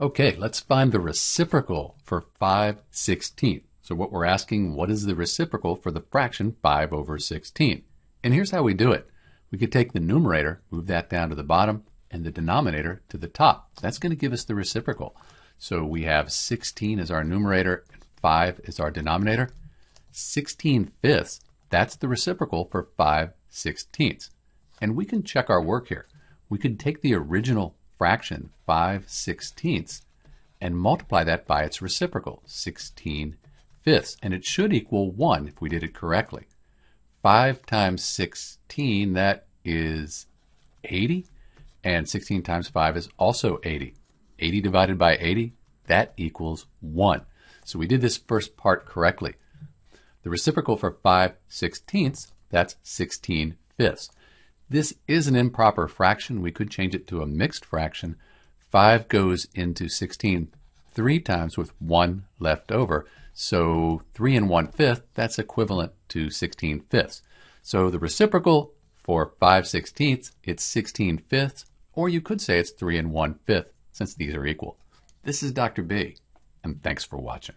Okay, let's find the reciprocal for 5/16. So what we're asking, what is the reciprocal for the fraction 5/16? And here's how we do it. We could take the numerator, move that down to the bottom, and the denominator to the top. That's going to give us the reciprocal. So we have 16 as our numerator and 5 as our denominator. 16/5, that's the reciprocal for 5/16. And we can check our work here. We could take the original fraction 5/16 and multiply that by its reciprocal, 16/5, and it should equal 1 if we did it correctly. 5 times 16, that is 80, and 16 times 5 is also 80. 80 divided by 80, that equals 1. So we did this first part correctly. The reciprocal for 5/16, that's 16/5. This is an improper fraction. We could change it to a mixed fraction. 5 goes into 16 3 times with 1 left over. So 3 1/5, that's equivalent to 16/5. So the reciprocal for 5/16, it's 16/5, or you could say it's 3 1/5, since these are equal. This is Dr. B, and thanks for watching.